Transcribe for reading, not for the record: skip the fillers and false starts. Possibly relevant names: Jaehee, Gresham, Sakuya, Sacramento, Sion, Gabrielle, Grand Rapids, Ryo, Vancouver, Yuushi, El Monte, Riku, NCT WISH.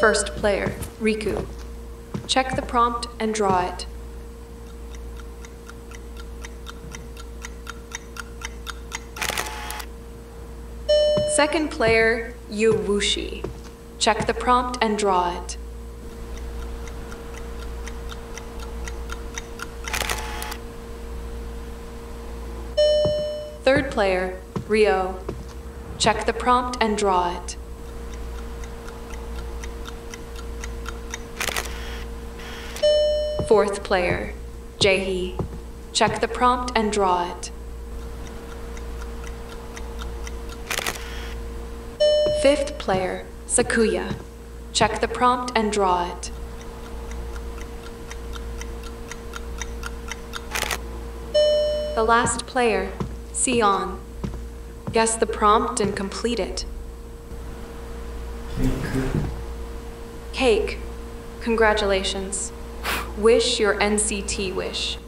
First player, Riku. Check the prompt and draw it. Second player, Yuushi. Check the prompt and draw it. Third player, Ryo. Check the prompt and draw it. Fourth player, Jaehee. Check the prompt and draw it. Fifth player, Sakuya. Check the prompt and draw it. The last player, Sion. Guess the prompt and complete it. Cake. Congratulations. Wish your NCT wish.